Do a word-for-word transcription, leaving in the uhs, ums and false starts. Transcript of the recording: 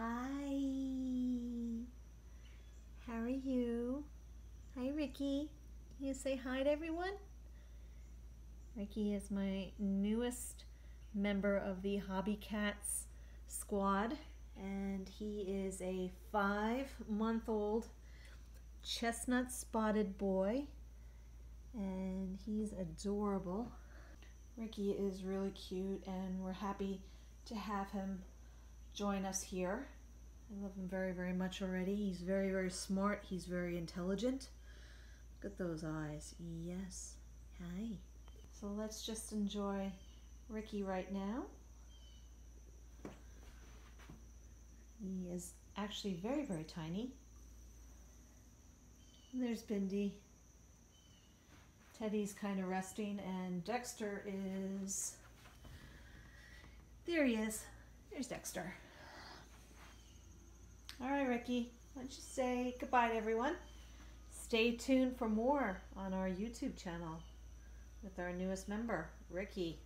Hi. How are you? Hi, Rikki. Can you say hi to everyone? Rikki is my newest member of the Hobby Cats squad, and he is a five-month-old chestnut-spotted boy, and he's adorable. Rikki is really cute, and we're happy to have him join us here. I love him very, very much already. He's very, very smart. He's very intelligent. Look at those eyes. Yes. Hi. So let's just enjoy Rikki right now. He is actually very, very tiny. And there's Bindi. Teddy's kind of resting, and Dexter is... There he is. There's Dexter. All right, Rikki, why don't you say goodbye to everyone. Stay tuned for more on our YouTube channel with our newest member, Rikki.